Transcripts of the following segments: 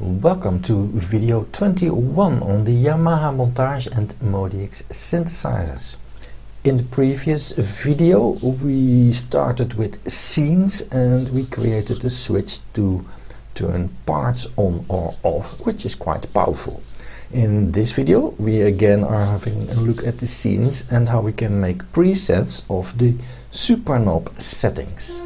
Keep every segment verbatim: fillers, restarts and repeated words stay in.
Welcome to video twenty-one on the Yamaha Montage and M O D X synthesizers. In the previous video we started with scenes and we created a switch to turn parts on or off, which is quite powerful. In this video we again are having a look at the scenes and how we can make presets of the Super Knob settings.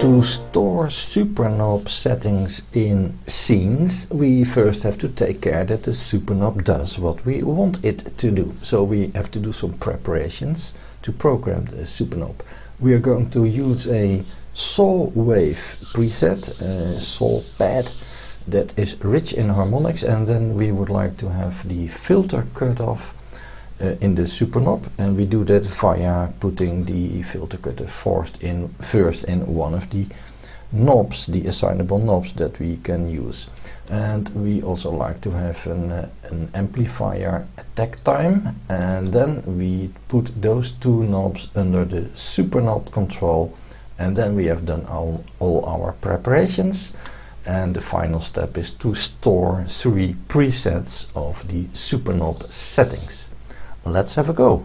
To store Super Knob settings in scenes, we first have to take care that the Super Knob does what we want it to do. So we have to do some preparations to program the Super Knob. We are going to use a saw wave preset, a saw pad that is rich in harmonics, and then we would like to have the filter cut off Uh, in the Super Knob, and we do that via putting the filter cutter forced in first in one of the knobs, the assignable knobs that we can use. And we also like to have an, uh, an amplifier attack time, and then we put those two knobs under the Super Knob control, and then we have done all, all our preparations. And the final step is to store three presets of the Super Knob settings. Let's have a go.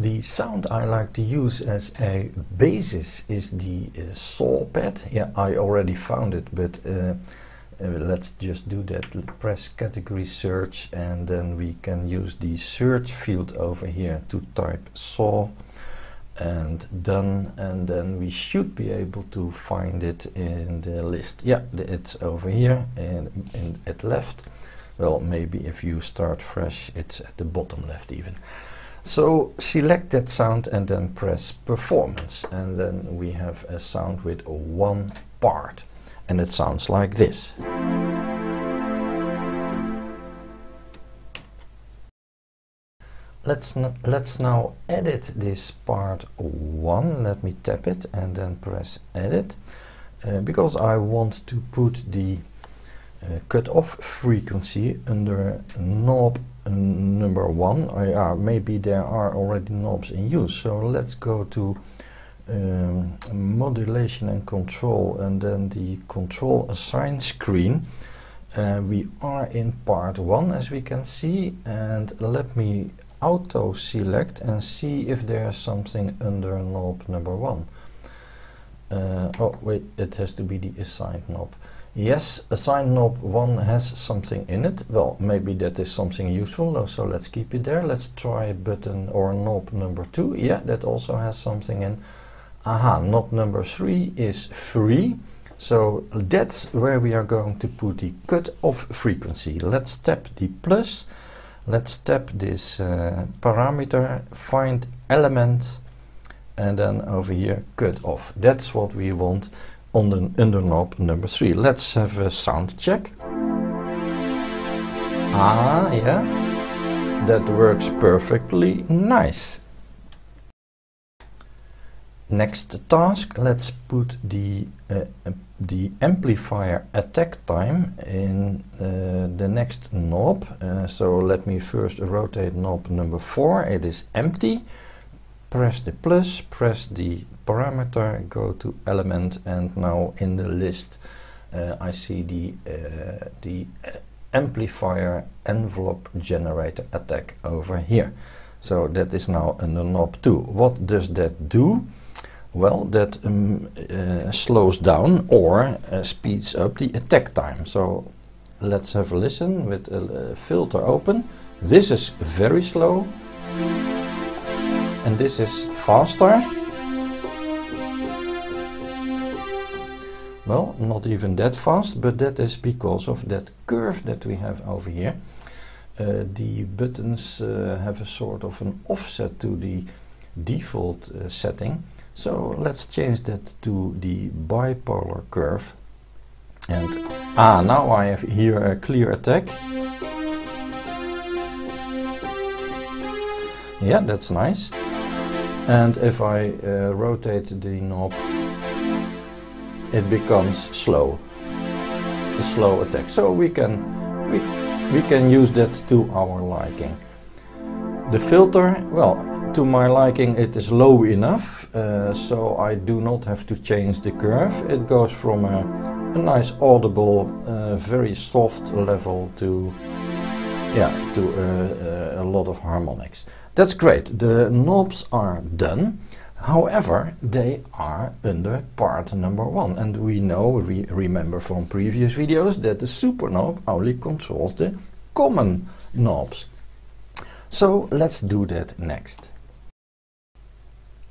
The sound I like to use as a basis is the uh, saw pad. Yeah, I already found it, but uh, uh, let's just do that. Press category search, and then we can use the search field over here to type saw and done, and then we should be able to find it in the list. Yeah, it's over here and, and at left. Well, maybe if you start fresh, it's at the bottom left even. So select that sound and then press performance, and then we have a sound with one part, and it sounds like this. Let's, let's now edit this part one. Let me tap it and then press edit, uh, because I want to put the Uh, cut-off frequency under knob number one. I, uh, maybe there are already knobs in use, so let's go to um, modulation and control, and then the control assign screen. Uh, we are in part one, as we can see, and let me auto select and see if there's something under knob number one. Uh, oh wait, it has to be the assigned knob. Yes, assigned knob one has something in it. Well, maybe that is something useful, so let's keep it there. Let's try button or knob number two. Yeah, that also has something in. Aha, knob number three is free. So that's where we are going to put the cut-off frequency. Let's tap the plus. Let's tap this uh, parameter, find element, and then over here cut-off. That's what we want. Under, under knob number three. Let's have a sound check. Ah, yeah, that works perfectly nice. Next task, let's put the uh, the amplifier attack time in uh, the next knob. Uh, so let me first rotate knob number four. It is empty. Press the plus, press the parameter, go to element, and now in the list uh, I see the, uh, the amplifier envelope generator attack over here. So that is now under knob two. What does that do? Well, that um, uh, slows down or uh, speeds up the attack time. So let's have a listen with a filter open. This is very slow. And this is faster. Well, not even that fast, but that is because of that curve that we have over here. Uh, the buttons uh, have a sort of an offset to the default uh, setting. So let's change that to the bipolar curve. And ah, now I have here a clear attack. Yeah, that's nice. And if I uh, rotate the knob, it becomes slow, a slow attack. So we can we, we can use that to our liking. The filter, well, to my liking it is low enough, uh, so I do not have to change the curve. It goes from a, a nice audible, uh, very soft level to, yeah, to uh, uh, a lot of harmonics. That's great, the knobs are done. However, they are under part number one, and we know, re remember from previous videos, that the Super Knob only controls the common knobs. So let's do that next.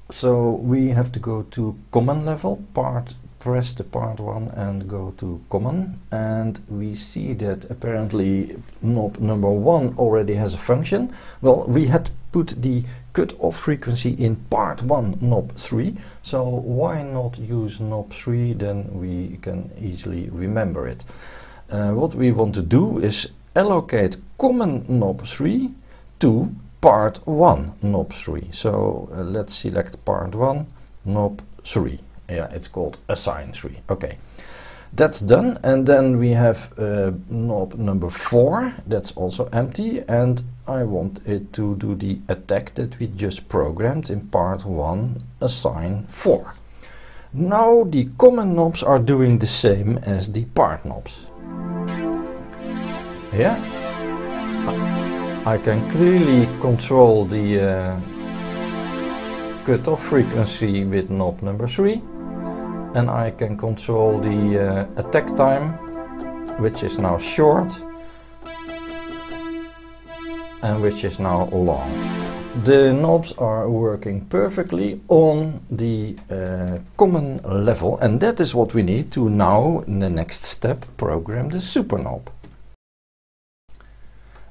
So we have to go to common level, part, press the part one and go to common, and we see that apparently knob number one already has a function. Well, we had put the cutoff frequency in part one, knob three, so why not use knob three? Then we can easily remember it. Uh, what we want to do is allocate common knob three to part one, knob three. So uh, let's select part one, knob three. Yeah, it's called assign three. Okay, that's done. And then we have uh, knob number four, that's also empty, and I want it to do the attack that we just programmed in part one, assign four. Now the common knobs are doing the same as the part knobs. Yeah, I can clearly control the uh, cutoff frequency with knob number three, and I can control the uh, attack time, which is now short and which is now long. The knobs are working perfectly on the uh, common level, and that is what we need to now, in the next step, program the Super Knob.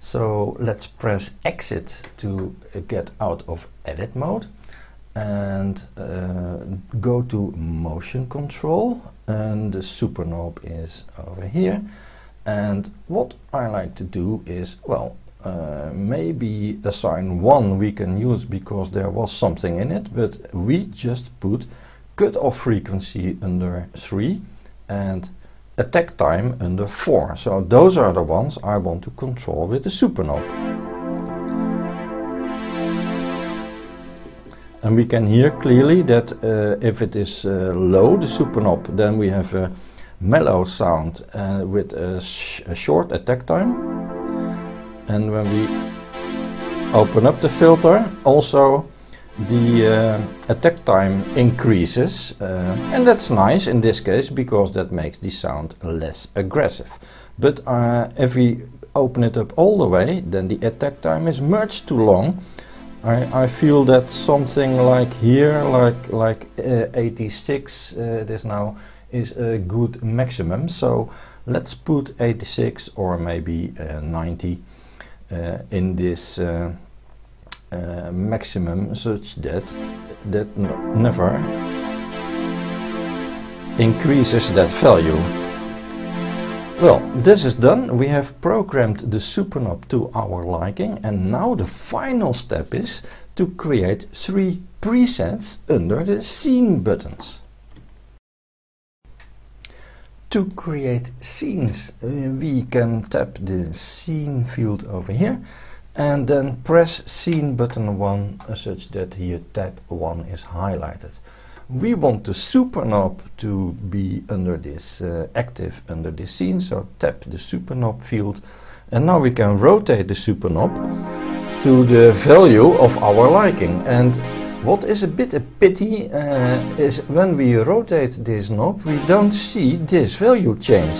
So let's press exit to get out of edit mode and uh, go to motion control, and the Super Knob is over here. And what I like to do is, well, Uh, maybe assign one we can use because there was something in it, but we just put cutoff frequency under three and attack time under four. So those are the ones I want to control with the Super Knob. And we can hear clearly that uh, if it is uh, low, the Super Knob, then we have a mellow sound uh, with a, sh a short attack time. And when we open up the filter, also the uh, attack time increases, uh, and that's nice in this case because that makes the sound less aggressive. But uh, if we open it up all the way, then the attack time is much too long. I, I feel that something like here, like like uh, eighty-six, uh, this now is a good maximum. So let's put eighty-six or maybe uh, ninety. Uh, in this uh, uh, maximum, such that that never increases that value. Well, this is done. We have programmed the Super Knob to our liking, and now the final step is to create three presets under the scene buttons. To create scenes, uh, we can tap the scene field over here and then press scene button one, uh, such that here tab one is highlighted. We want the Super Knob to be under this uh, active under this scene, so tap the Super Knob field, and now we can rotate the Super Knob to the value of our liking. And what is a bit a pity uh, is when we rotate this knob, we don't see this value change.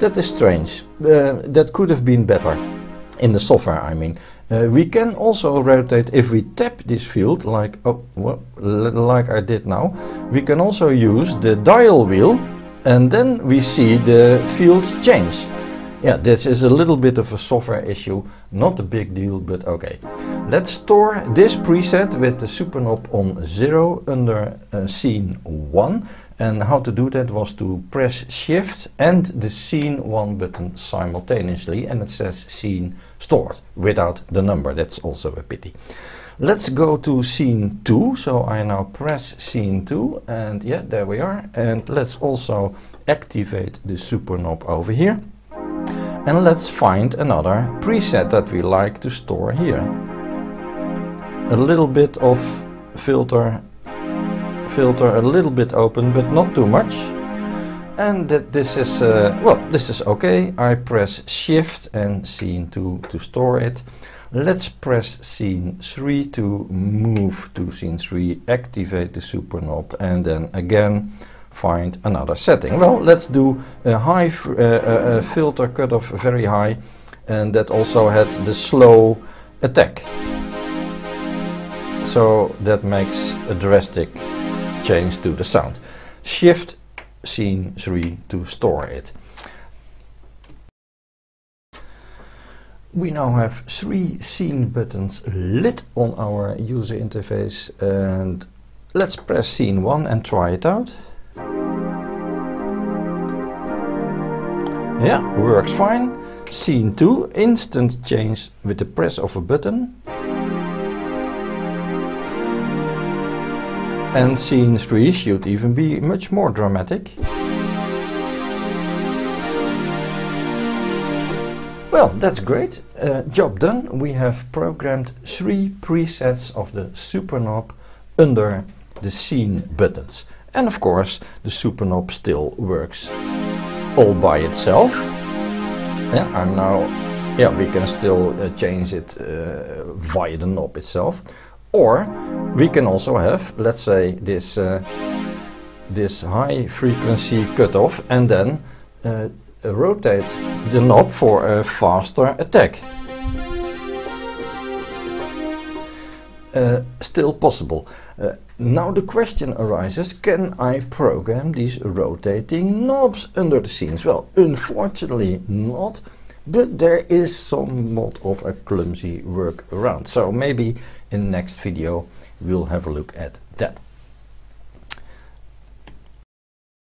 That is strange. Uh, that could have been better in the software, I mean. Uh, we can also rotate, if we tap this field, like, oh, well, like I did now, we can also use the dial wheel, and then we see the field change. Yeah, this is a little bit of a software issue, not a big deal, but okay. Let's store this preset with the Super Knob on zero under uh, scene one. And how to do that was to press shift and the scene one button simultaneously, and it says scene stored without the number. That's also a pity. Let's go to scene two, so I now press scene two, and yeah, there we are. And let's also activate the Super Knob over here. And let's find another preset that we like to store here. a little bit of filter, filter a little bit open, but not too much. And that this is, uh, well, this is okay. I press Shift and Scene two to store it. Let's press Scene three to move to Scene three, activate the Super Knob, and then again find another setting. Well, let's do a high f uh, uh, filter cutoff very high, and that also had the slow attack. So that makes a drastic change to the sound. Shift Scene three to store it. We now have three scene buttons lit on our user interface, and let's press Scene one and try it out. Yeah, works fine. Scene two, instant change with the press of a button. And Scene three should even be much more dramatic. Well, that's great. Uh, job done. We have programmed three presets of the Super Knob under the scene buttons. And of course, the Super Knob still works all by itself. Yeah, I'm now. Yeah, we can still uh, change it uh, via the knob itself. Or we can also have, let's say, this uh, this high frequency cutoff, and then uh, rotate the knob for a faster attack. Uh, still possible. Uh, now the question arises, can I program these rotating knobs under the scenes? Well, unfortunately not. But there is somewhat of a clumsy workaround, so maybe in the next video we'll have a look at that.